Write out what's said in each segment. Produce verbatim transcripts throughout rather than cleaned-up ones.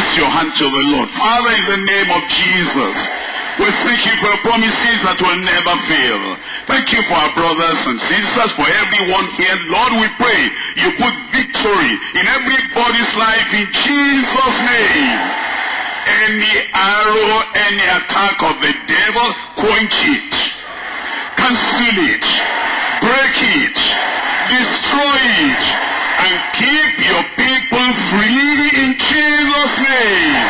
Raise your hand to the Lord. Father, in the name of Jesus, we thank you for your promises that will never fail. Thank you for our brothers and sisters, for everyone here. Lord, we pray you put victory in everybody's life in Jesus' name. Any arrow, any attack of the devil, quench it. Cancel it. Break it. Destroy it. And keep your people free in Jesus' name.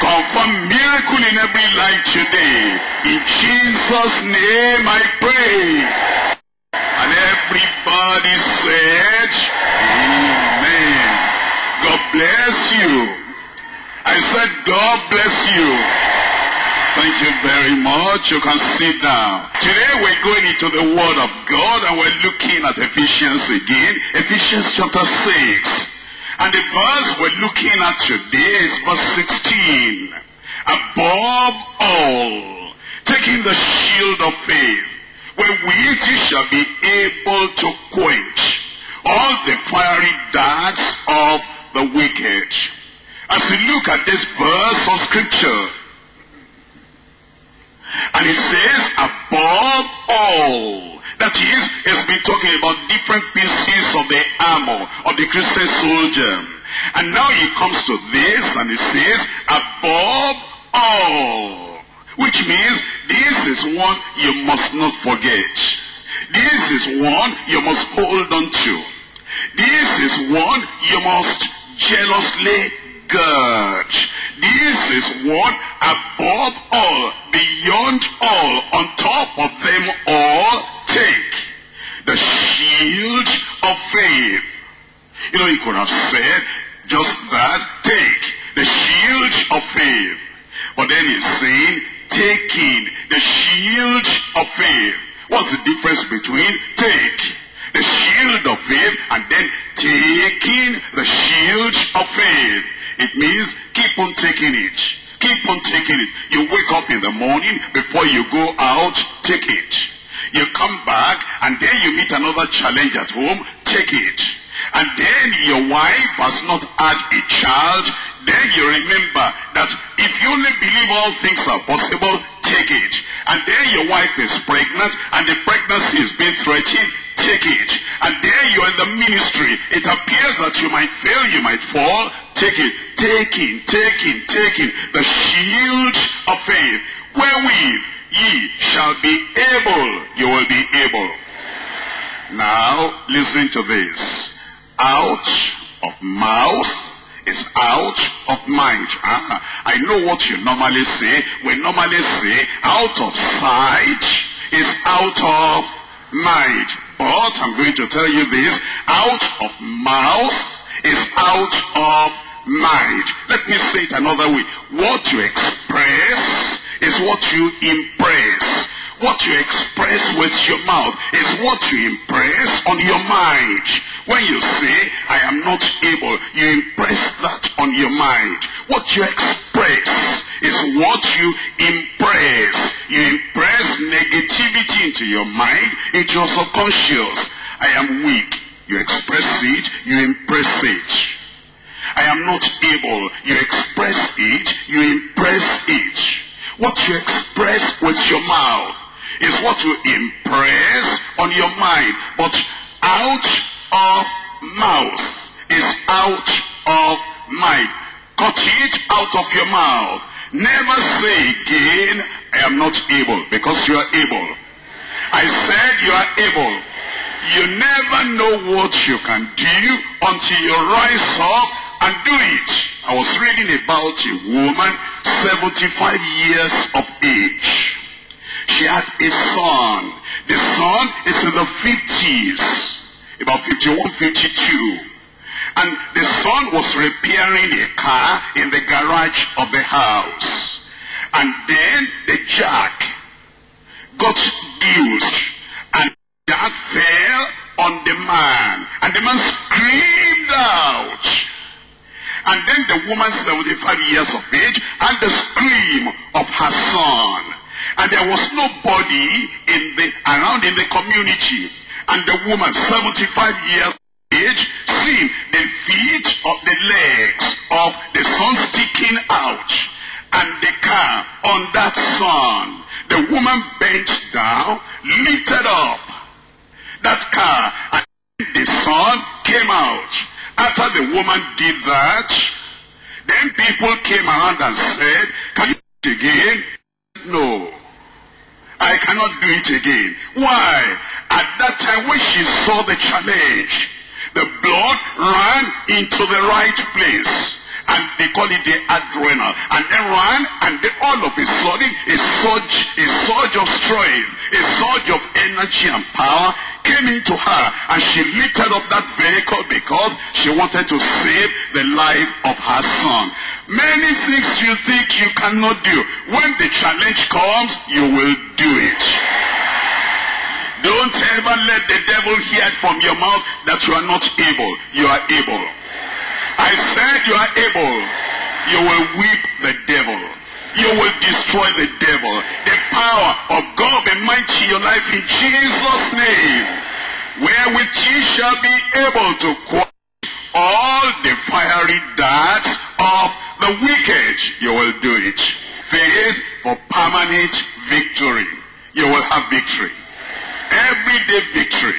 Confirm miracle in every life today. In Jesus' name I pray. And everybody said, amen. God bless you. I said, God bless you. Thank you very much. You can sit down. Today we're going into the Word of God, and we're looking at Ephesians again. Ephesians chapter six. And the verse we're looking at today is verse sixteen. Above all, taking the shield of faith, wherewith ye shall be able to quench all the fiery darts of the wicked. As we look at this verse of scripture, and it says, above all. That is, it's been talking about different pieces of the armor of the Christian soldier. And now he comes to this and he says, above all. Which means, this is one you must not forget. This is one you must hold on to. This is one you must jealously guard. This is one above all, beyond all, on top of them all. Take the shield of faith. You know, you could have said just that. Take the shield of faith. But then he's saying, taking the shield of faith. What's the difference between take the shield of faith and then taking the shield of faith? It means keep on taking it. Keep on taking it. You wake up in the morning, before you go out, take it. You come back and then you meet another challenge at home, take it. And then your wife has not had a child, then you remember that if you only believe all things are possible, take it. And then your wife is pregnant and the pregnancy is being threatened, take it. And then you're in the ministry, it appears that you might fail, you might fall, take it. Taking, taking, taking the shield of faith, wherewith ye shall be able. You will be able. Now, listen to this. Out of mouth is out of mind. Uh-huh. I know what you normally say. We normally say, out of sight is out of mind. But I'm going to tell you this. Out of mouth is out of mind. Let me say it another way. What you express is what you impress. What you express with your mouth is what you impress on your mind. When you say, I am not able, you impress that on your mind. What you express is what you impress. You impress negativity into your mind, into your subconscious. I am weak. You express it, you impress it. I am not able. You express it, you impress it. What you express with your mouth is what you impress on your mind. But out of mouth is out of mind. Cut it out of your mouth. Never say again, I am not able, because you are able. I said you are able. You never know what you can do until you rise up and do it. I was reading about a woman, seventy-five years of age. She had a son. The son is in the fifties, about fifty-one, fifty-two. And the son was repairing a car in the garage of the house. And then the jack got used, and the jack fell on the man. And the man screamed out. And then the woman, seventy-five years of age, and the scream of her son. And there was nobody in the, around in the community. And the woman, seventy-five years of age, seen the feet of the legs of the son's on that son. The woman bent down, lifted up that car, and the son came out. After the woman did that, then people came around and said, can you do it again? No, I cannot do it again. Why? At that time when she saw the challenge, the blood ran into the right place. And they call it the adrenal. And then ran, and then all of a sudden, a surge, a surge of strength, a surge of energy and power came into her. And she lifted up that vehicle because she wanted to save the life of her son. Many things you think you cannot do. When the challenge comes, you will do it. Don't ever let the devil hear it from your mouth that you are not able. You are able. I said you are able. You will whip the devil. You will destroy the devil. The power of God be mighty in your life in Jesus' name. Wherewith ye shall be able to quench all the fiery darts of the wicked. You will do it. Faith for permanent victory. You will have victory. Everyday victory.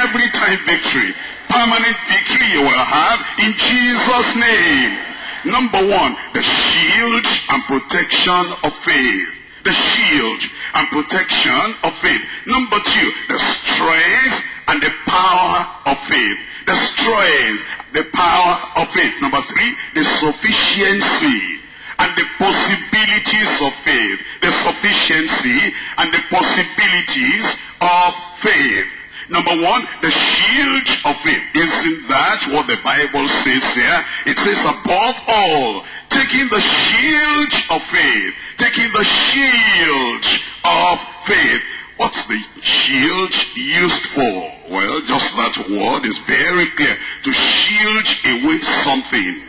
Every time victory. Permanent victory you will have in Jesus' name. Number one, the shield and protection of faith. The shield and protection of faith. Number two, the strength and the power of faith. The strength, the power of faith. Number three, the sufficiency and the possibilities of faith. The sufficiency and the possibilities of faith. Number one, the shield of faith. Isn't that what the Bible says here? It says, above all, taking the shield of faith. Taking the shield of faith. What's the shield used for? Well, just that word is very clear. To shield away something.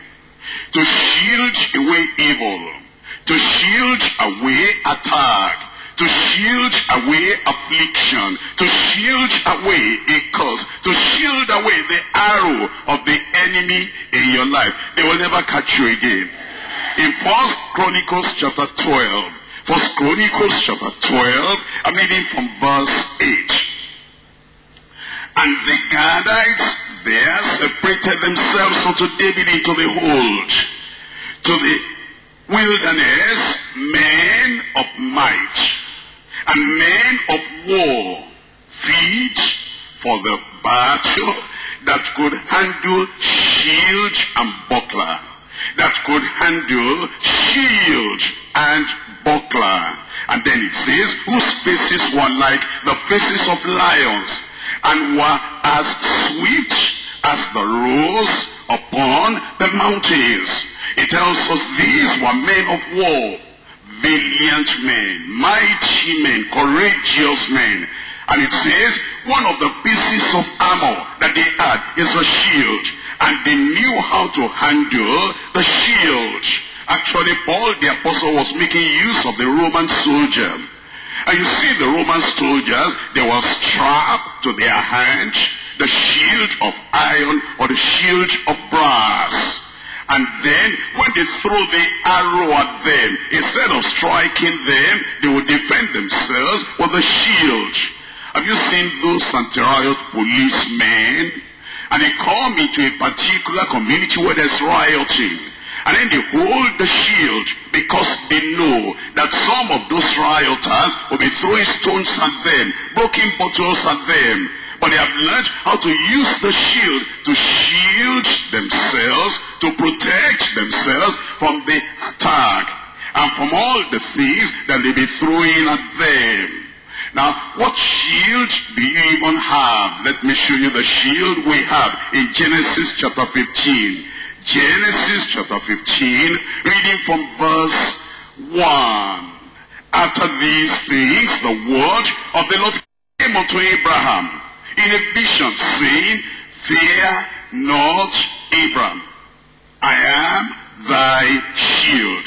To shield away evil. To shield away attack. To shield away affliction, to shield away a curse, to shield away the arrow of the enemy in your life. They will never catch you again. In First Chronicles chapter twelve, First Chronicles chapter twelve, I'm reading from verse eight. And the Gadites there separated themselves unto David into the hold, to the wilderness, men of might and men of war, feet for the battle, that could handle shield and buckler, that could handle shield and buckler. And then it says, whose faces were like the faces of lions, and were as swift as the rose upon the mountains. It tells us these were men of war, valiant men, mighty men, courageous men. And it says one of the pieces of armor that they had is a shield, and they knew how to handle the shield. Actually, Paul the apostle was making use of the Roman soldier. And you see the Roman soldiers, they were strapped to their hand the shield of iron or the shield of brass. And then, when they throw the arrow at them, instead of striking them, they will defend themselves with a shield. Have you seen those anti-riot policemen? And they come into a particular community where there's rioting. And then they hold the shield because they know that some of those rioters will be throwing stones at them, broken bottles at them. But they have learned how to use the shield to shield themselves, to protect themselves from the attack and from all the things that they be throwing at them. Now, what shield do you even have? Let me show you the shield we have in Genesis chapter fifteen. Genesis chapter fifteen, reading from verse one. After these things, the word of the Lord came unto Abraham in a vision, saying, fear not, Abram, I am thy shield,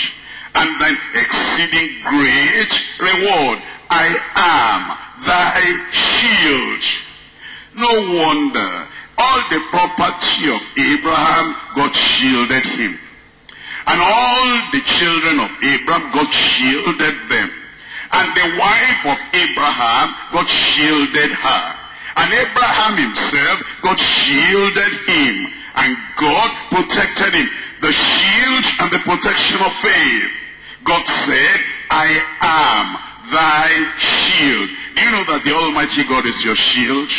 and thine exceeding great reward. I am thy shield. No wonder all the property of Abraham, God shielded him. And all the children of Abraham, God shielded them. And the wife of Abraham, God shielded her. And Abraham himself, God shielded him. And God protected him. The shield and the protection of faith. God said, I am thy shield. Do you know that the Almighty God is your shield?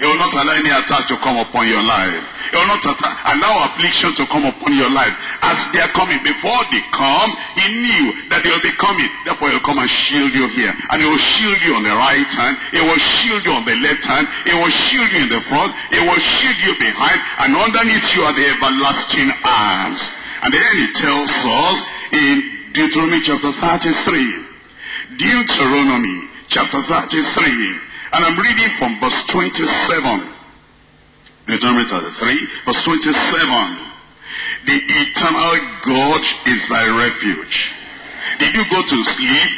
He will not allow any attack to come upon your life. He will not allow affliction to come upon your life. As they are coming, before they come, he knew that they will be coming. Therefore, he will come and shield you here. And he will shield you on the right hand. He will shield you on the left hand. He will shield you in the front. He will shield you behind. And underneath you are the everlasting arms. And then he tells us in Deuteronomy chapter thirty-three. Deuteronomy chapter thirty-three. And I'm reading from verse twenty-seven. Deuteronomy thirty-three, verse twenty-seven. The eternal God is thy refuge. Did you go to sleep?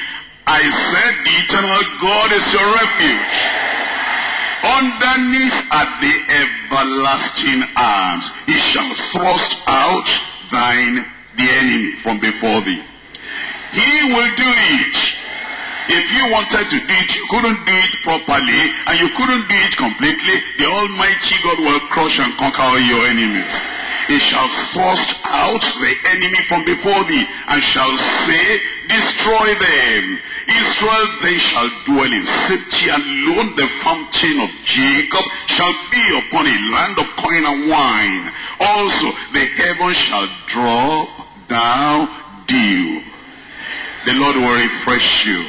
I said the eternal God is your refuge. Underneath at the everlasting arms, he shall thrust out thine the enemy from before thee. He will do it. If you wanted to do it, you couldn't do it properly, and you couldn't do it completely. The Almighty God will crush and conquer all your enemies. He shall thrust out the enemy from before thee, and shall say, destroy them. Israel, they shall dwell in safety alone. The fountain of Jacob shall be upon a land of corn and wine. Also, the heavens shall drop down dew. The Lord will refresh you.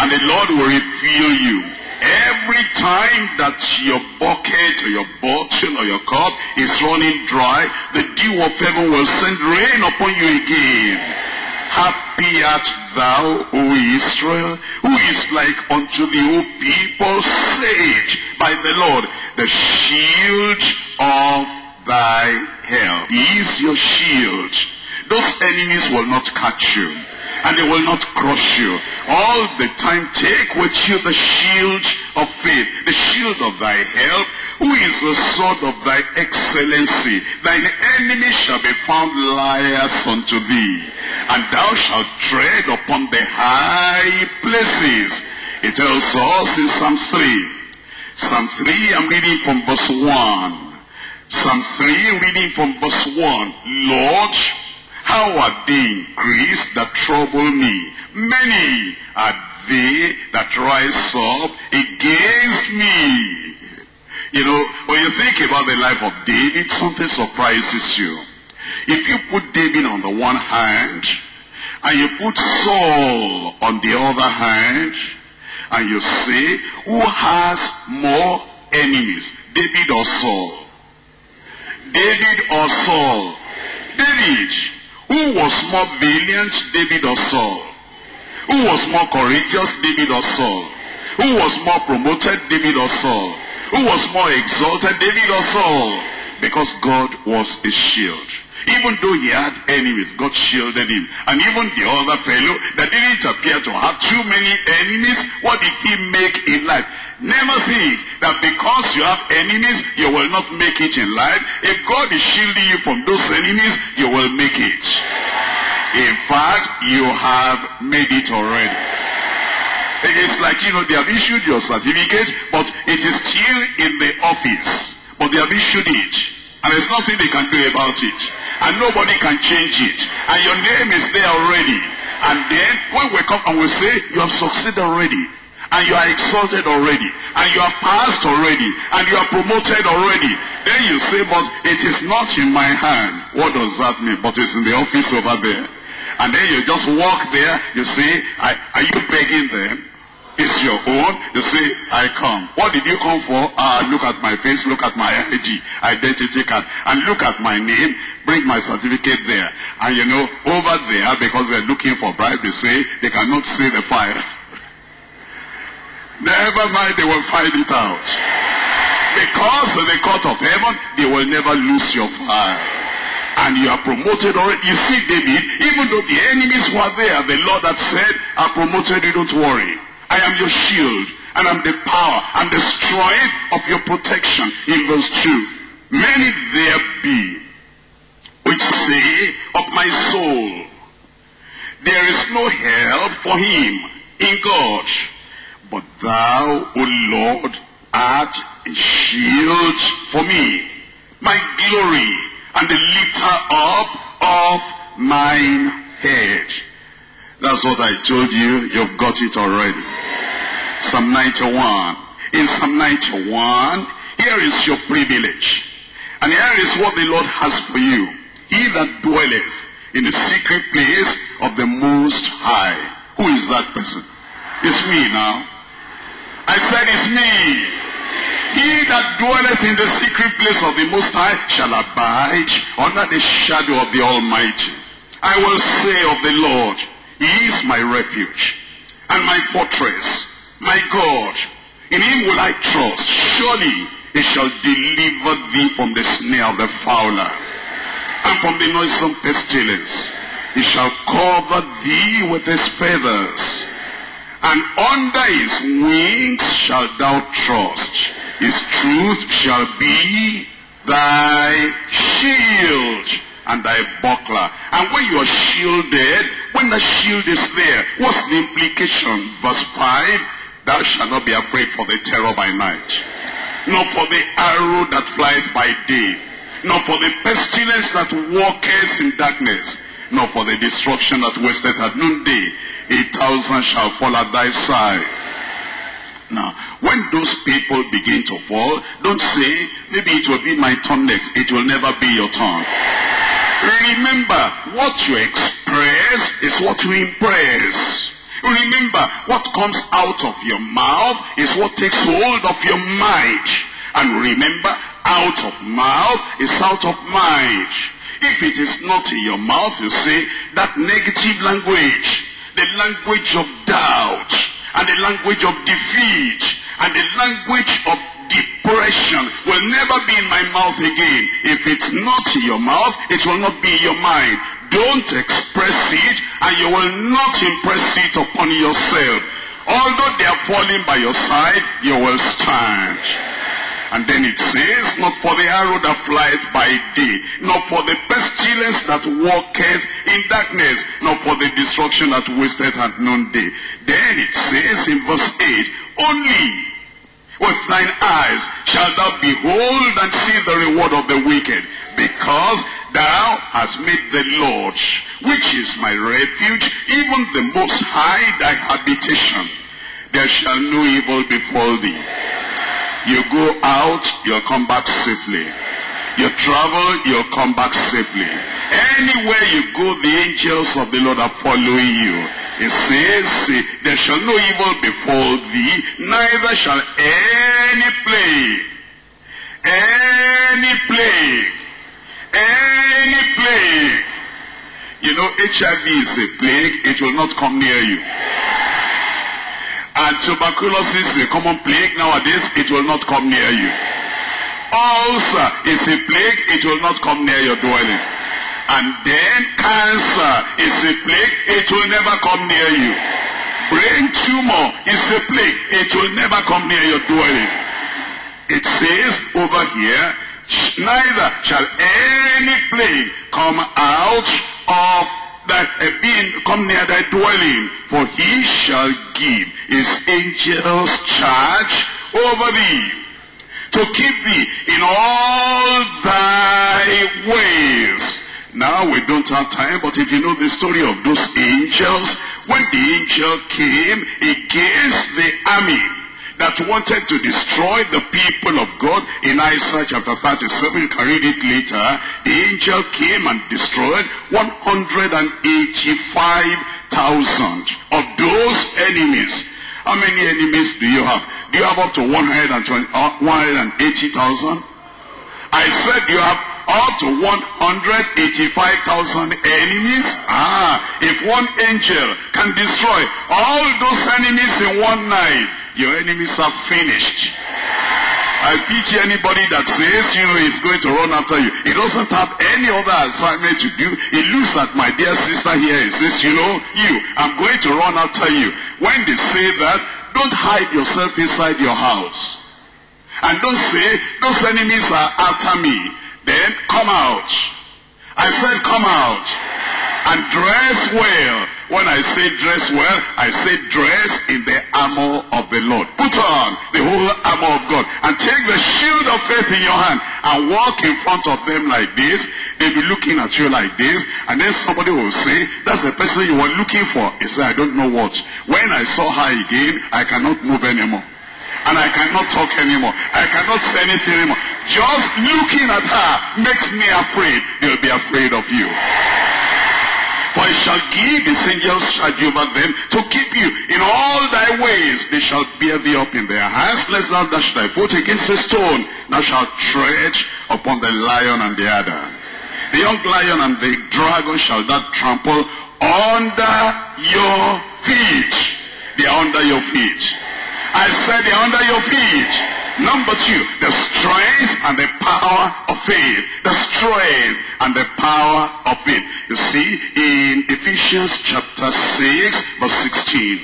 And the Lord will refill you. Every time that your bucket or your bottle or your cup is running dry, the dew of heaven will send rain upon you again. Happy art thou, O Israel, who is like unto the old people, saved by the Lord, the shield of thy help. He is your shield. Those enemies will not catch you. And they will not crush you. All the time take with you the shield of faith, the shield of thy help, who is the sword of thy excellency. Thine enemy shall be found liars unto thee, and thou shalt tread upon the high places. It tells us in Psalm three. Psalm three, I'm reading from verse one. Psalm three, reading from verse one. Lord, how are they increased that trouble me? Many are they that rise up against me. You know, when you think about the life of David, something surprises you. If you put David on the one hand, and you put Saul on the other hand, and you say, who has more enemies, David or Saul? David or Saul? David. Who was more valiant, David or Saul? Who was more courageous, David or Saul? Who was more promoted, David or Saul? Who was more exalted, David or Saul? Because God was a shield. Even though he had enemies, God shielded him. And even the other fellow that didn't appear to have too many enemies, what did he make in life? Never think that because you have enemies, you will not make it in life. If God is shielding you from those enemies, you will make it. In fact, you have made it already. It's like, you know, they have issued your certificate, but it is still in the office. But they have issued it. And there's nothing they can do about it. And nobody can change it. And your name is there already. And then, when we come and we say, you have succeeded already. And you are exalted already, and you are passed already, and you are promoted already. Then you say, but it is not in my hand. What does that mean? But it's in the office over there. And then you just walk there, you say, I, are you begging them? It's your own. You say, I come. What did you come for? Ah, look at my face, look at my I D, identity card, and look at my name. Bring my certificate there. And you know, over there, because they're looking for bribe, they say, they cannot see the fire. Never mind, they will find it out. Because in the court of heaven, they will never lose your fire. And you are promoted already. You see, David, even though the enemies were there, the Lord had said, I promoted you, don't worry. I am your shield, and I'm the power, and the strength of your protection. In verse two, many there be which say, of my soul. There is no help for him in God. But thou, O Lord, art a shield for me, my glory, and the lifter up of mine head. That's what I told you. You've got it already. Yeah. Psalm ninety-one. In Psalm ninety-one, here is your privilege. And here is what the Lord has for you. He that dwelleth in the secret place of the Most High. Who is that person? It's me now. I said it's me. He that dwelleth in the secret place of the Most High shall abide under the shadow of the Almighty. I will say of the Lord, He is my refuge and my fortress, my God. In Him will I trust. Surely He shall deliver thee from the snare of the fowler and from the noisome pestilence. He shall cover thee with His feathers, and under His wings shalt thou trust. His truth shall be thy shield and thy buckler. And when you are shielded, when the shield is there, what's the implication? Verse five, thou shalt not be afraid for the terror by night, nor for the arrow that flieth by day, nor for the pestilence that walketh in darkness, nor for the destruction that wasteth at noonday. A thousand shall fall at thy side. Now, when those people begin to fall, don't say, maybe it will be my turn next. It will never be your turn. Remember, what you express is what you impress. Remember, what comes out of your mouth is what takes hold of your mind. And remember, out of mouth is out of mind. If it is not in your mouth, you say that negative language, the language of doubt, and the language of defeat, and the language of depression will never be in my mouth again. If it's not in your mouth, it will not be in your mind. Don't express it, and you will not impress it upon yourself. Although they are falling by your side, you will stand. And then it says, not for the arrow that flieth by day, not for the pestilence that walketh in darkness, not for the destruction that wasteth at noonday. Then it says in verse eight, only with thine eyes shalt thou behold and see the reward of the wicked, because thou hast made the Lord, which is my refuge, even the Most High, thy habitation. There shall no evil befall thee. You go out, you'll come back safely. You travel, you'll come back safely. Anywhere you go, the angels of the Lord are following you. It says, there shall no evil befall thee, neither shall any plague, any plague, any plague. You know, H I V is a plague, it will not come near you. And tuberculosis is a common plague nowadays, it will not come near you. Ulcer is a plague, it will not come near your dwelling. And then cancer is a plague, it will never come near you. Brain tumor is a plague, it will never come near your dwelling. It says over here, neither shall any plague come out of that uh, being come near thy dwelling, for he shall give his angels charge over thee, to keep thee in all thy ways. Now we don't have time, but if you know the story of those angels, when the angel came against the army that wanted to destroy the people of God in Isaiah chapter thirty-seven, you can read it later. The angel came and destroyed one hundred eighty-five thousand of those enemies. How many enemies do you have? Do you have up to one hundred eighty thousand? I said you have up to one hundred eighty-five thousand enemies. Ah, if one angel can destroy all those enemies in one night, your enemies are finished. I pity anybody that says, you know, he's going to run after you. He doesn't have any other assignment to do. He looks at my dear sister here. He says, you know, you, I'm going to run after you. When they say that, don't hide yourself inside your house. And don't say, those enemies are after me. Then come out. I said come out and dress well. When I say dress well, I say dress in the armor of the Lord. Put on the whole armor of God and take the shield of faith in your hand and walk in front of them like this. They'll be looking at you like this, and then somebody will say, that's the person you were looking for. He said, I don't know what. When I saw her again, I cannot move anymore. And I cannot talk anymore. I cannot say anything anymore. Just looking at her makes me afraid. They'll be afraid of you. For I shall give his angels charge over them to keep you in all thy ways. They shall bear thee up in their hands, lest thou dash thy foot against a stone. Thou shalt tread upon the lion and the adder. The young lion and the dragon shall thou trample under your feet. They are under your feet. I said they're under your feet. Number two, the strength and the power of faith. The strength and the power of faith. You see, in Ephesians chapter six, verse sixteen.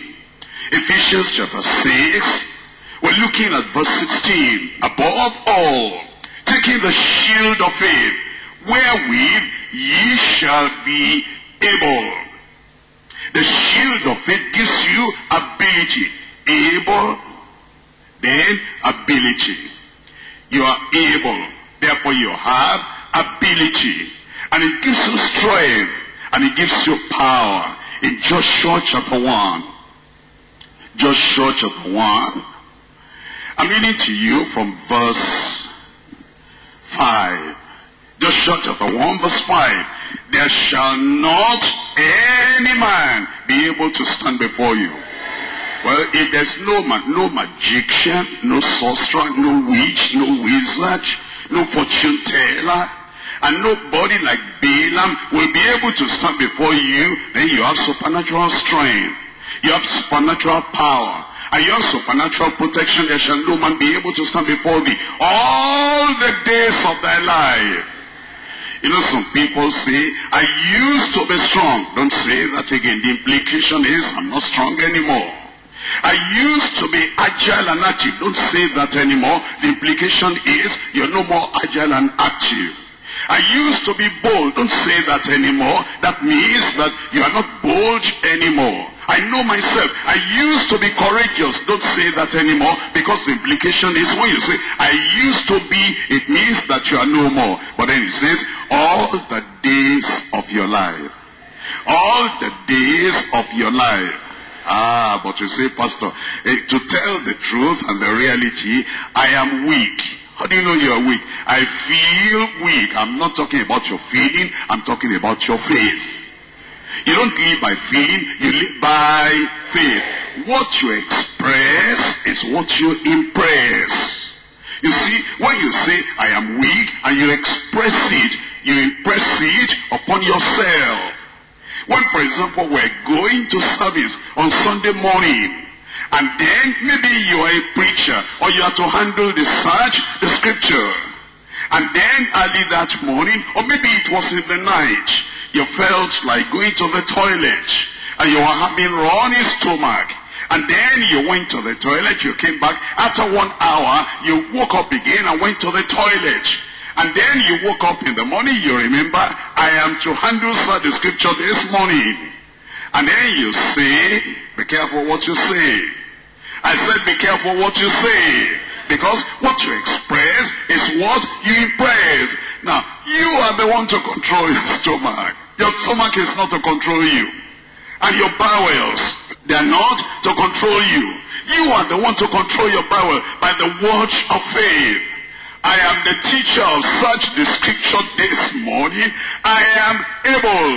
Ephesians chapter six, we're looking at verse sixteen. Above all, taking the shield of faith, wherewith ye shall be able. The shield of faith gives you ability. Able, then ability. You are able, therefore you have ability, and it gives you strength, and it gives you power. In Joshua chapter one, Joshua chapter one, I'm reading to you from verse five. Joshua chapter one, verse five. There shall not any man be able to stand before you. Well, if there's no man, no magician, no sorcerer, no witch, no wizard, no fortune teller, and nobody like Balaam will be able to stand before you, then you have supernatural strength, you have supernatural power, and you have supernatural protection. There shall no man be able to stand before thee all the days of thy life. You know, some people say, I used to be strong. Don't say that again. The implication is, I'm not strong anymore. I used to be agile and active. Don't say that anymore. The implication is you're no more agile and active. I used to be bold. Don't say that anymore. That means that you are not bold anymore. I know myself. I used to be courageous. Don't say that anymore, because the implication is when you say I used to be, it means that you are no more. But then it says all the days of your life. All the days of your life. Ah, but you say, Pastor, eh, to tell the truth and the reality, I am weak. How do you know you are weak? I feel weak. I'm not talking about your feeling. I'm talking about your faith. You don't live by feeling. You live by faith. What you express is what you impress. You see, when you say, I am weak, and you express it, you impress it upon yourself. When, for example, we're going to service on Sunday morning, and then maybe you are a preacher, or you have to handle the search, the scripture, and then early that morning, or maybe it was in the night, you felt like going to the toilet, and you were having runny stomach, and then you went to the toilet, you came back, after one hour, you woke up again and went to the toilet. And then you woke up in the morning, you remember, I am to handle the scripture this morning. And then you say, be careful what you say. I said, be careful what you say. Because what you express is what you impress. Now, you are the one to control your stomach. Your stomach is not to control you. And your bowels, they are not to control you. You are the one to control your bowel by the word of faith. I am the teacher of such the scripture this morning. I am able,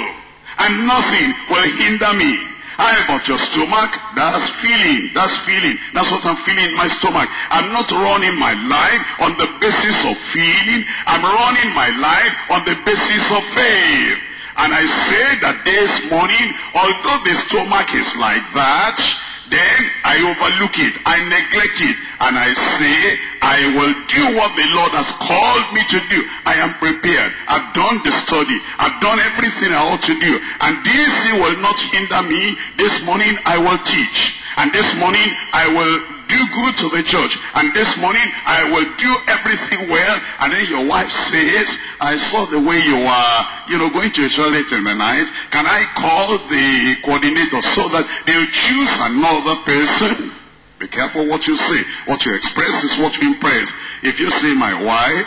and nothing will hinder me. I about your stomach, that's feeling, that's feeling, that's what I'm feeling in my stomach. I'm not running my life on the basis of feeling. I'm running my life on the basis of faith. And I say that this morning, although the stomach is like that, then I overlook it, I neglect it, and I say, I will do what the Lord has called me to do. I am prepared. I've done the study. I've done everything I ought to do. And this will not hinder me. This morning I will teach. And this morning I will do do good to the church, and this morning I will do everything well, and then your wife says, I saw the way you are, you know, going to a toilet in the night. Can I call the coordinator so that they'll choose another person? Be careful what you say. What you express is what you impress. If you say, my wife,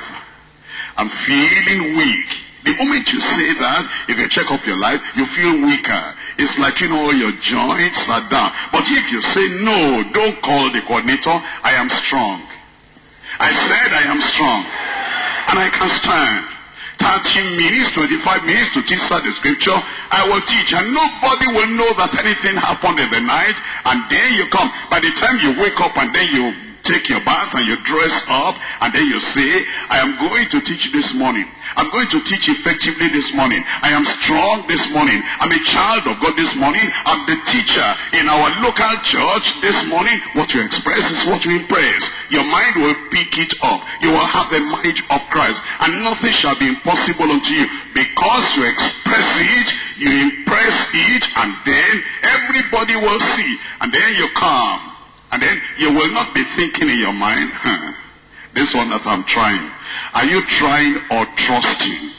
I'm feeling weak. The moment you say that, if you check up your life, you feel weaker. It's like, you know, your joints are down. But if you say, no, don't call the coordinator, I am strong. I said I am strong. And I can stand. thirty minutes, twenty-five minutes to teach the scripture, I will teach. And nobody will know that anything happened in the night. And then you come. By the time you wake up and then you take your bath and you dress up, and then you say, I am going to teach this morning. I'm going to teach effectively this morning. I am strong this morning. I'm a child of God this morning. I'm the teacher in our local church this morning. What you express is what you impress. Your mind will pick it up. You will have the mind of Christ, and nothing shall be impossible unto you. Because you express it, you impress it, and then everybody will see. And then you come. And then you will not be thinking in your mind, huh, this one that I'm trying. Are you trying or trusting?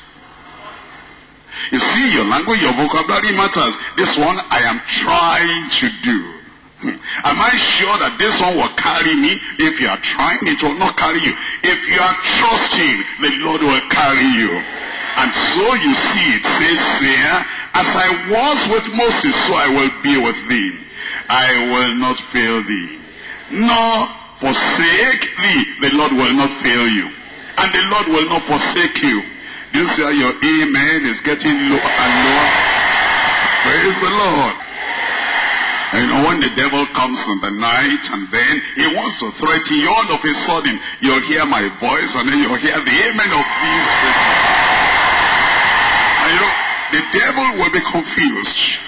You see, your language, your vocabulary matters. This one I am trying to do. Am I sure that this one will carry me? If you are trying, it will not carry you. If you are trusting, the Lord will carry you. And so you see, it says there, as I was with Moses, so I will be with thee. I will not fail thee, nor forsake thee. The Lord will not fail you, and the Lord will not forsake you. Do you see how your amen is getting lower and lower? Praise the Lord. And you know, when the devil comes in the night and then he wants to threaten you, all of a sudden you'll hear my voice, and then you'll hear the amen of these people. And you know, the devil will be confused.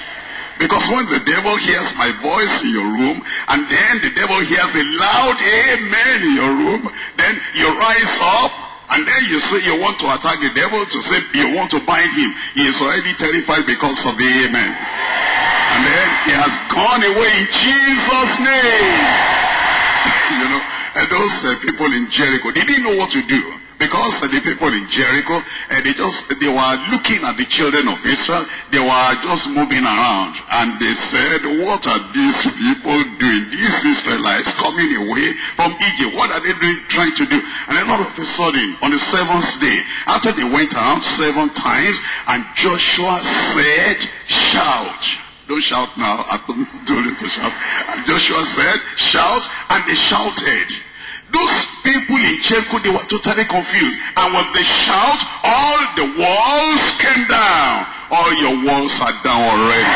Because when the devil hears my voice in your room, and then the devil hears a loud amen in your room, then you rise up, and then you say you want to attack the devil, to say you want to bind him. He is already terrified because of the amen. And then he has gone away in Jesus' name. You know, and those uh, people in Jericho, they didn't know what to do. Because the people in Jericho, and they just they were looking at the children of Israel, they were just moving around, and they said, what are these people doing? These Israelites coming away from Egypt, what are they doing, trying to do? And then all of a sudden, on the seventh day, after they went around seven times, and Joshua said, shout. Don't shout now, I don't do it to shout. And Joshua said, shout, and they shouted. Those people in Jericho, they were totally confused. And with the shout, all the walls came down. All your walls are down already.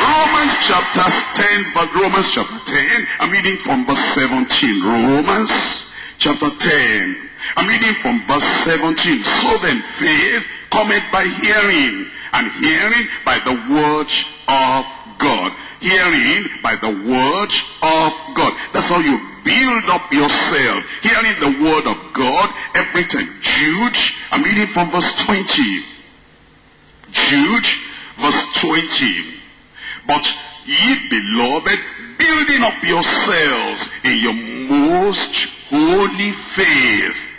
Romans chapter ten, but Romans chapter ten, I'm reading from verse seventeen. Romans chapter ten, I'm reading from verse seventeen. So then faith cometh by hearing, and hearing by the word of God. Hearing by the word of God. That's how you build up yourself. Hearing the word of God every time. Jude, I'm reading from verse twenty. Jude, verse twenty. But ye beloved, building up yourselves in your most holy faith.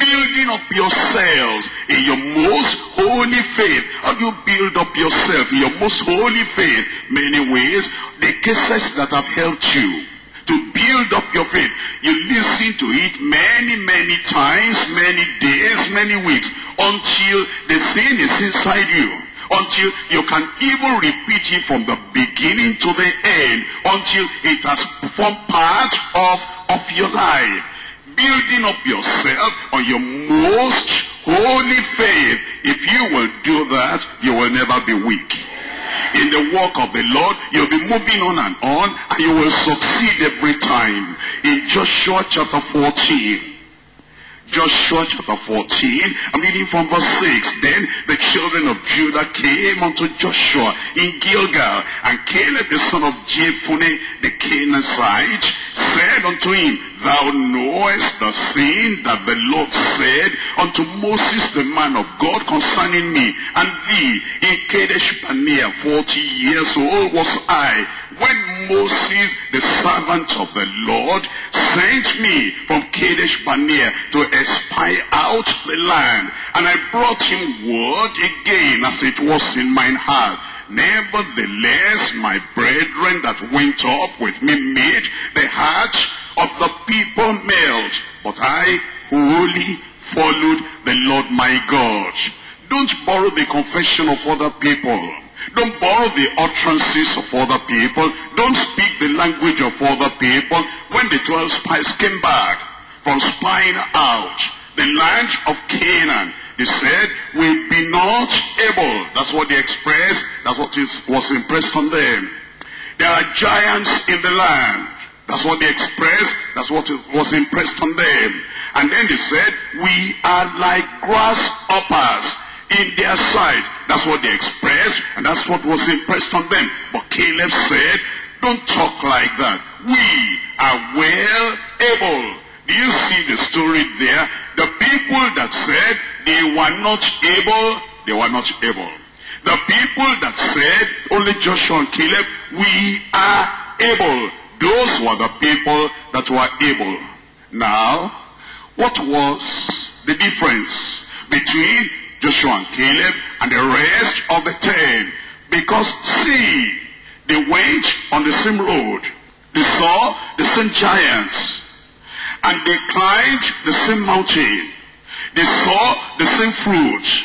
Building up yourselves in your most holy faith. How do you build up yourself in your most holy faith? Many ways. The cases that have helped you to build up your faith, you listen to it many, many times, many days, many weeks, until the thing is inside you. Until you can even repeat it from the beginning to the end. Until it has formed part of, of your life. Building up yourself on your most holy faith. If you will do that, you will never be weak. In the work of the Lord, you'll be moving on and on, and you will succeed every time. In Joshua chapter fourteen, Joshua chapter fourteen, I'm reading from verse six. Then the children of Judah came unto Joshua in Gilgal, and Caleb the son of Jephunneh the Canaanite said unto him, Thou knowest the saying that the Lord said unto Moses the man of God concerning me and thee in Kadesh Barnea, forty years old was I, when Moses the servant of the Lord sent me from Kadesh Barnea to espy out the land, and I brought him word again as it was in mine heart. Nevertheless, my brethren that went up with me made the hearts of the people melt, but I wholly followed the Lord my God. Don't borrow the confession of other people. Don't borrow the utterances of other people. Don't speak the language of other people. When the twelve spies came back from spying out the land of Canaan, he said, we be not able. That's what they expressed. That's what is, was impressed on them. There are giants in the land. That's what they expressed. That's what was impressed on them. And then they said, we are like grasshoppers in their sight. That's what they expressed. And that's what was impressed on them. But Caleb said, don't talk like that. We are well able. Do you see the story there? The people that said they were not able, they were not able. The people that said, only Joshua and Caleb, we are able. Those were the people that were able. Now, what was the difference between Joshua and Caleb and the rest of the ten? Because see, they went on the same road. They saw the same giants. And they climbed the same mountain. They saw the same fruit.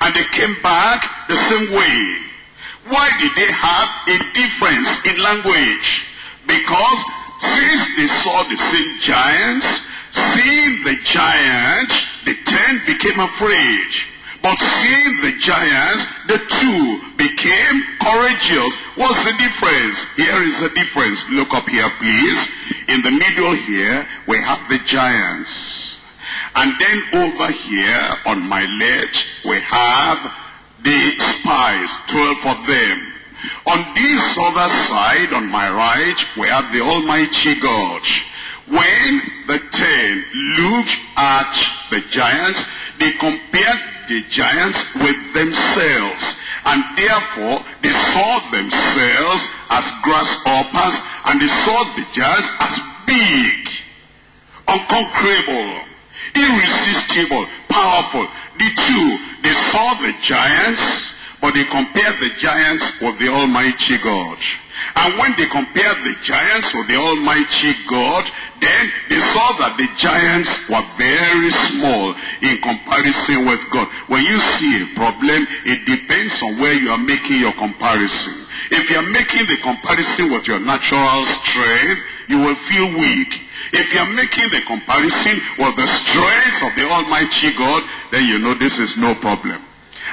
And they came back the same way. Why did they have a difference in language? Because since they saw the same giants, seeing the giant, the ten became afraid. But seeing the giants, the two became courageous. What's the difference? Here is the difference. Look up here, please. In the middle here, we have the giants. And then over here, on my left, we have the spies, twelve of them. On this other side, on my right, we have the Almighty God. When the ten looked at the giants, they compared the giants with themselves, and therefore they saw themselves as grasshoppers, and they saw the giants as big, unconquerable, irresistible, powerful. The two, they saw the giants, but they compared the giants with the Almighty God. And when they compared the giants with the Almighty God, then they saw that the giants were very small in comparison with God. When you see a problem, it depends on where you are making your comparison. If you are making the comparison with your natural strength, you will feel weak. If you are making the comparison with the strength of the Almighty God, then you know this is no problem.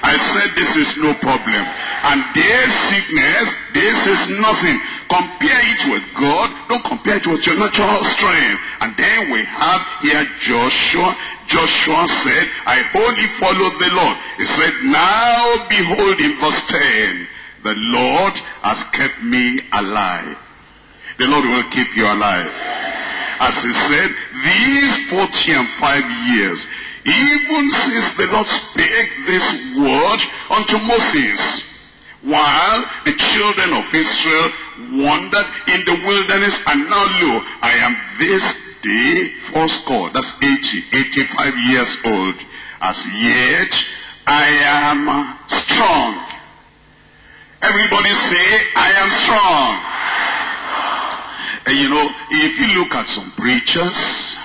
I said this is no problem. And their sickness, this is nothing. Compare it with God. Don't compare it with your natural strength. And then we have here Joshua. Joshua said, I only followed the Lord. He said, now behold, in verse ten, the Lord has kept me alive. The Lord will keep you alive. As he said, these forty and five years, even since the Lord spake this word unto Moses, while the children of Israel wandered in the wilderness, and now lo, I am this day fourscore, that's eighty, eighty-five years old. As yet I am strong. Everybody say, I am strong. And you know, if you look at some preachers,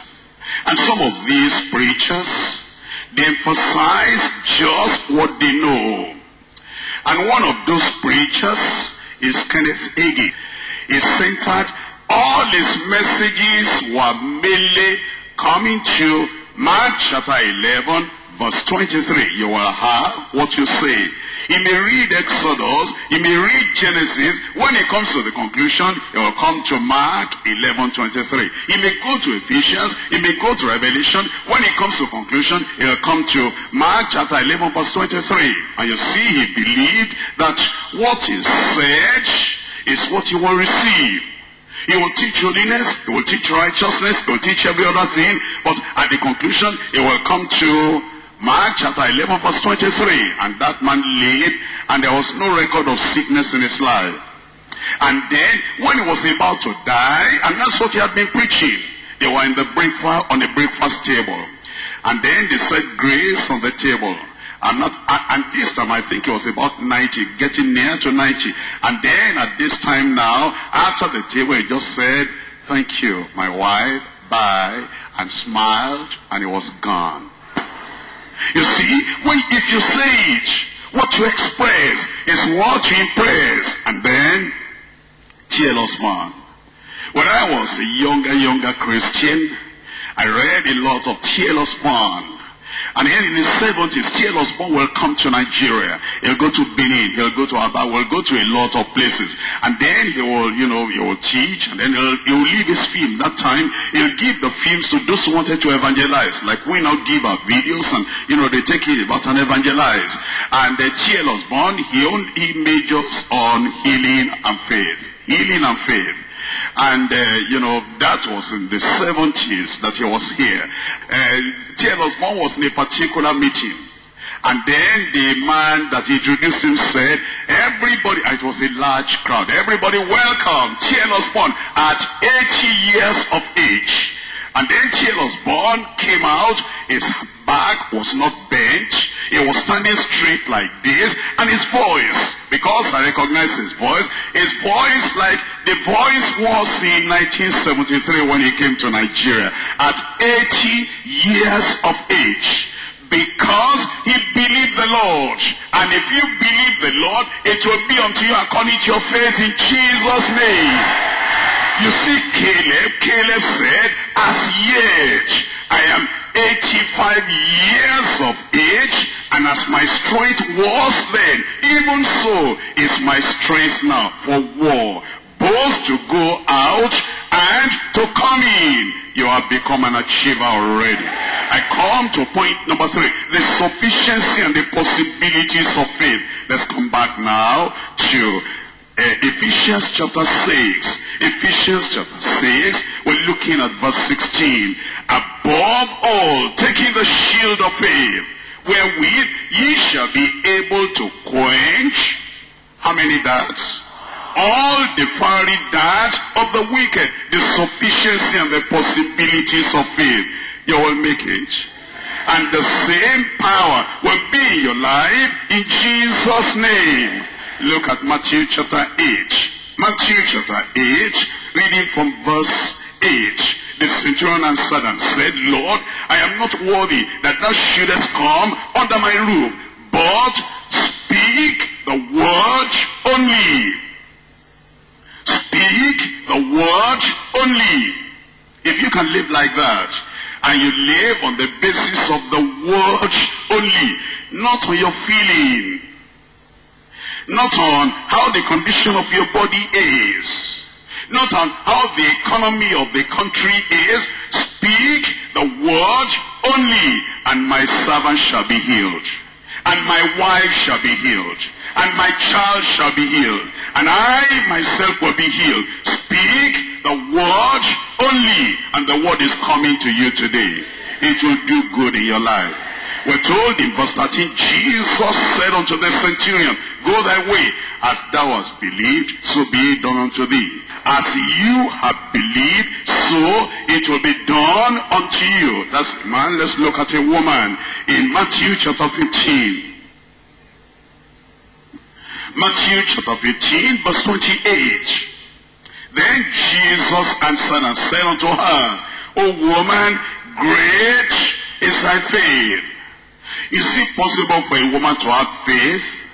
and some of these preachers, they emphasize just what they know. And one of those preachers is Kenneth Hagin. He centered all his messages were mainly coming to Mark chapter eleven, verse twenty-three. You will have what you say. He may read Exodus, he may read Genesis. When it comes to the conclusion, he will come to Mark eleven twenty-three. He may go to Ephesians, he may go to Revelation. When it comes to conclusion, he will come to Mark chapter eleven verse twenty-three. And you see, he believed that what he said is what he will receive. He will teach holiness, he will teach righteousness, he will teach every other thing. But at the conclusion, he will come to Mark chapter eleven verse twenty-three. And that man lived, and there was no record of sickness in his life. And then, when he was about to die, and that's what he had been preaching, they were in the breakfast, on the breakfast table. And then they said grace on the table. I'm not, and this time I think it was about ninety, getting near to ninety. And then at this time now, after the table, he just said, thank you, my wife, bye, and smiled, and he was gone. You see, when if you say it, what you express is what you impress. And then, tearless man. When I was a younger, younger Christian, I read a lot of tearless man. And then in the seventies, T L Osborne will come to Nigeria. He'll go to Benin. He'll go to Aba. He'll go to a lot of places. And then he will, you know, he will teach. And then he'll, he'll leave his film. That time, he'll give the films to those who wanted to evangelize. Like we now give our videos and, you know, they take it about and evangelize. And uh, T L Osborne, he owned images on healing and faith. Healing and faith. And, uh, you know, that was in the seventies that he was here. Uh, T L Osborne was in a particular meeting. And then the man that introduced him said, everybody, it was a large crowd, everybody welcome T L Osborne at eighty years of age. And then T L Osborne came out, his back was not bent, he was standing straight like this, and his voice, because I recognize his voice, his voice like the voice was in nineteen seventy-three when he came to Nigeria, at eighty years of age, because he believed the Lord. And if you believe the Lord, it will be unto you according to your faith in Jesus' name. You see, Caleb, Caleb said, as yet, I am eighty-five years of age, and as my strength was then, even so is my strength now for war, both to go out and to come in. You have become an achiever already. I come to point number three, the sufficiency and the possibilities of faith. Let's come back now to uh, Ephesians chapter six. Ephesians chapter six, we're looking at verse sixteen. Above all, taking the shield of faith, wherewith ye shall be able to quench, how many darts? All the fiery darts of the wicked. The sufficiency and the possibilities of faith. You will make it. And the same power will be in your life in Jesus' name. Look at Matthew chapter eight. Matthew chapter eight, reading from verse eight. The centurion answered and said, Lord, I am not worthy that thou shouldest come under my roof, but speak the word only. Speak the word only. If you can live like that, and you live on the basis of the word only, not on your feeling, not on how the condition of your body is, not on how the economy of the country is, speak the word only, and my servant shall be healed, and my wife shall be healed, and my child shall be healed, and I myself will be healed. Speak the word only, and the word is coming to you today. It will do good in your life. We're told in verse thirteen, Jesus said unto the centurion, go thy way, as thou hast believed, so be it done unto thee. As you have believed, so it will be done unto you. That's a man. Let's look at a woman in Matthew chapter fifteen. Matthew chapter fifteen, verse twenty-eight. Then Jesus answered and said unto her, O woman, great is thy faith. Is it possible for a woman to have faith?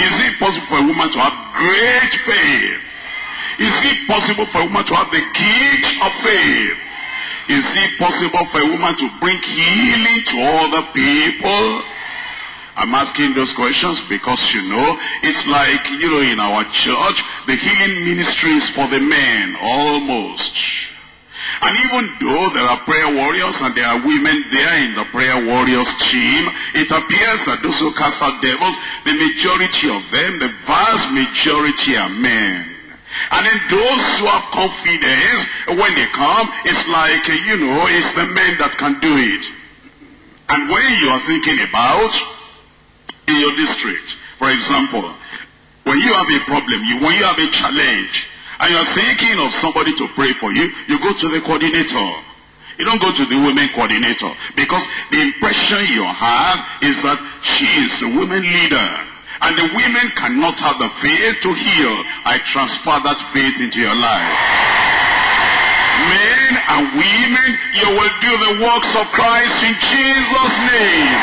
Is it possible for a woman to have great faith? Is it possible for a woman to have the gift of faith? Is it possible for a woman to bring healing to other people? I'm asking those questions because, you know, it's like, you know, in our church, the healing ministry is for the men, almost. And even though there are prayer warriors and there are women there in the prayer warriors team, it appears that those who cast out devils, the majority of them, the vast majority are men. And then those who have confidence, when they come, it's like, you know, it's the men that can do it. And when you are thinking about in your district, for example, when you have a problem, you, when you have a challenge, and you are thinking of somebody to pray for you, you go to the coordinator. You don't go to the women coordinator, because the impression you have is that she is a women leader, and the women cannot have the faith to heal. I transfer that faith into your life. Men and women, you will do the works of Christ in Jesus' name.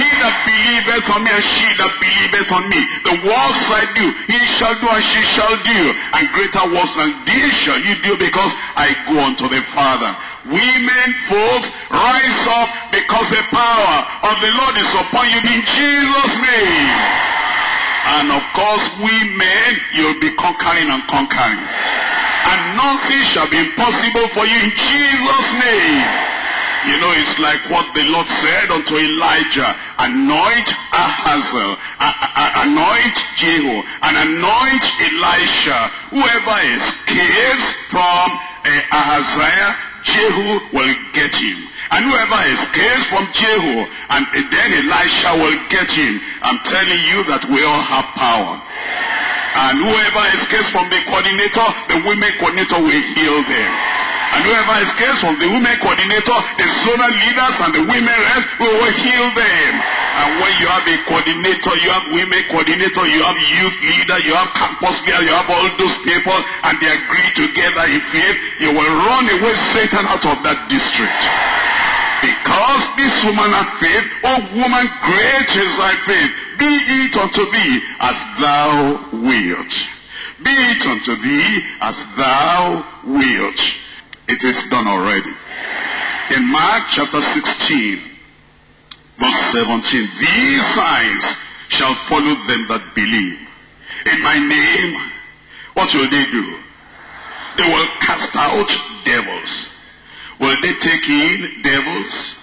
He that believeth on me and she that believeth on me, the works I do, he shall do and she shall do, and greater works than these shall you do, because I go unto the Father. Women, folks, rise up, because the power of the Lord is upon you in Jesus' name. And of course, we men, you'll be conquering and conquering. And nothing shall be impossible for you in Jesus' name. You know, it's like what the Lord said unto Elijah, anoint Ahazel, anoint Jehu, and anoint Elisha. Whoever escapes from uh, Ahaziah, Jehu will get him. And whoever escapes from Jehu, and then Elisha will get him. I'm telling you that we all have power. And whoever escapes from the coordinator, the women coordinator will heal them. And whoever escapes from the women coordinator, the zonal leaders and the women reps, we will heal them. And when you have a coordinator, you have women coordinator, you have youth leader, you have campus leader, you have all those people, and they agree together in faith, you will run away Satan out of that district. Because this woman had faith. Oh woman, great is thy faith. Be it unto thee as thou wilt. Be it unto thee as thou wilt. It is done already. In Mark chapter sixteen, verse seventeen, these signs shall follow them that believe. In my name, what will they do? They will cast out devils. Will they take in devils?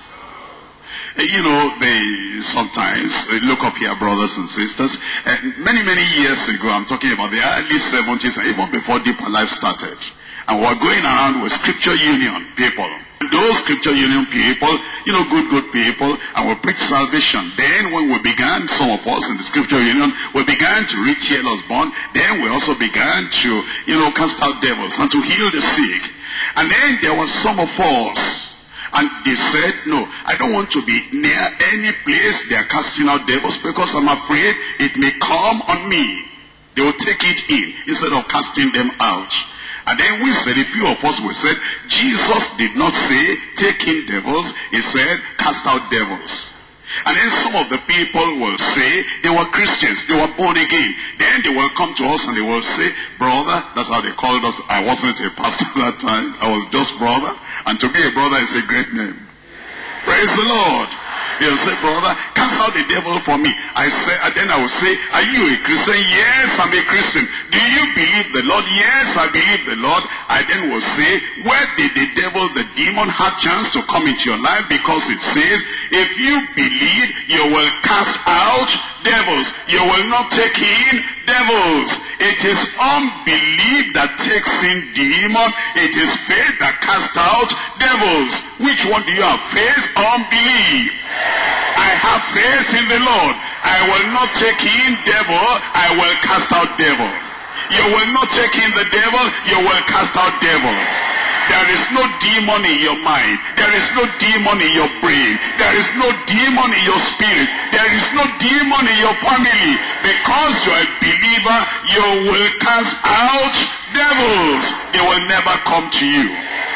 You know, they sometimes, they look up here, brothers and sisters, and many, many years ago, I'm talking about the early seventies, and even before Deeperlife started. And we're going around with Scripture Union people. Those Scripture Union people, you know, good, good people, and we preach salvation. Then when we began, some of us in the Scripture Union, we began to reach Yellow's bond. Then we also began to, you know, cast out devils and to heal the sick. And then there were some of us, and they said, no, I don't want to be near any place they are casting out devils, because I'm afraid it may come on me. They will take it in instead of casting them out. And then we said, a few of us, we said, Jesus did not say, take in devils. He said, cast out devils. And then some of the people will say, they were Christians, they were born again. Then they will come to us and they will say, brother, that's how they called us. I wasn't a pastor at that time. I was just brother. And to be a brother is a great name. Praise the Lord. He'll say, brother, cast out the devil for me. I say, and then I will say, are you a Christian? Yes, I'm a Christian. Do you believe the Lord? Yes, I believe the Lord. I then will say, where did the devil, the demon, have chance to come into your life? Because it says, if you believe, you will cast out devils. You will not take in devils. It is unbelief that takes in demon. It is faith that casts out devils. Which one do you have? Faith or unbelief? I have faith in the Lord. I will not take in devil. I will cast out devil. You will not take in the devil. You will cast out devil. There is no demon in your mind. There is no demon in your brain. There is no demon in your spirit. There is no demon in your family. Because you are a believer, you will cast out devils. They will never come to you.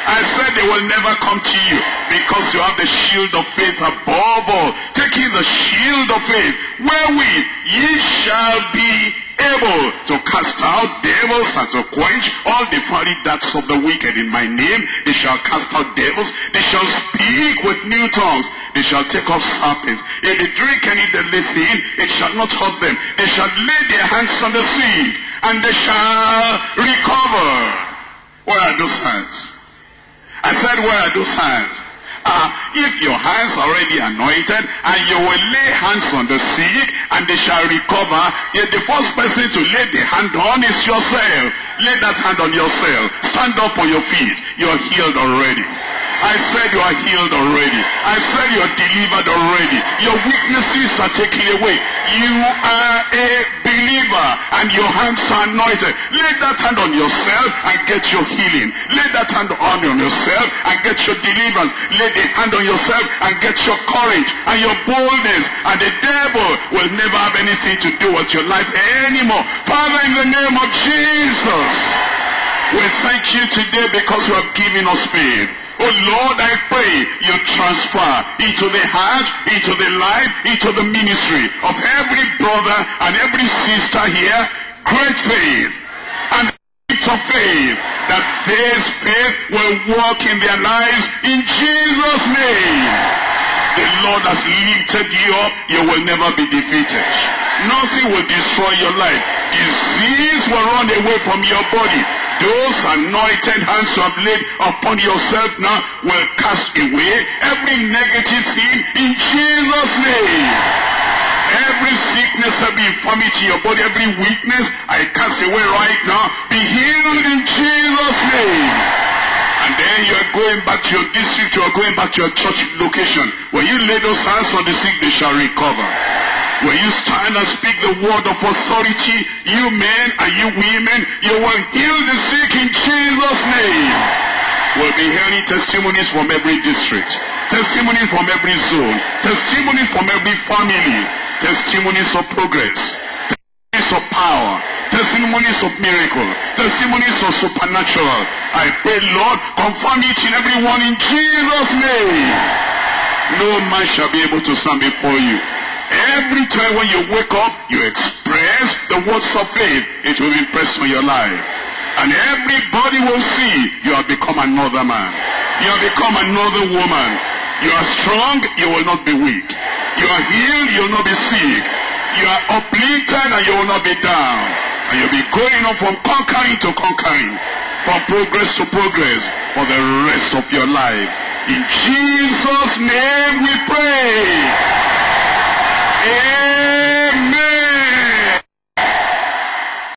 I said they will never come to you, because you have the shield of faith above all. Taking the shield of faith, wherewith ye shall be able to cast out devils and to quench all the fiery darts of the wicked. In my name they shall cast out devils, they shall speak with new tongues, they shall take off serpents. If they drink any deadly thing, it shall not hurt them. They shall lay their hands on the sick, and they shall recover. Where are those hands? I said, where are those hands? are. If your hands already anointed, and you will lay hands on the sick, and they shall recover, yet the first person to lay the hand on is yourself. Lay that hand on yourself. Stand up on your feet. You are healed already. I said you are healed already. I said you are delivered already. Your weaknesses are taken away. You are a believer and your hands are anointed. Lay that hand on yourself and get your healing. Lay that hand on yourself and get your deliverance. Lay the hand on yourself and get your courage and your boldness. And the devil will never have anything to do with your life anymore. Father, in the name of Jesus, we thank you today because you have given us faith. Oh Lord, I pray you transfer into the heart, into the life, into the ministry of every brother and every sister here, great faith and of faith, that this faith will work in their lives in Jesus' name. The Lord has lifted you up, you will never be defeated. Nothing will destroy your life. Disease will run away from your body. Those anointed hands you have laid upon yourself now will cast away every negative thing in Jesus' name. Every sickness, every infirmity in your body, every weakness, I cast away right now. Be healed in Jesus' name. And then you are going back to your district, you are going back to your church location. When you lay those hands on the sick, they shall recover. When you stand and speak the word of authority, you men and you women, you will heal the sick in Jesus' name. We'll be hearing testimonies from every district, testimonies from every zone, testimonies from every family, testimonies of progress, testimonies of power, testimonies of miracle, testimonies of supernatural. I pray, Lord, confirm each and every one in Jesus' name. No man shall be able to stand before you. Every time when you wake up, you express the words of faith. It will be impressed on your life. And everybody will see you have become another man. You have become another woman. You are strong, you will not be weak. You are healed, you will not be sick. You are uplifted and you will not be down. And you'll be going on from conquering to conquering, from progress to progress for the rest of your life. In Jesus' name we pray. Amen.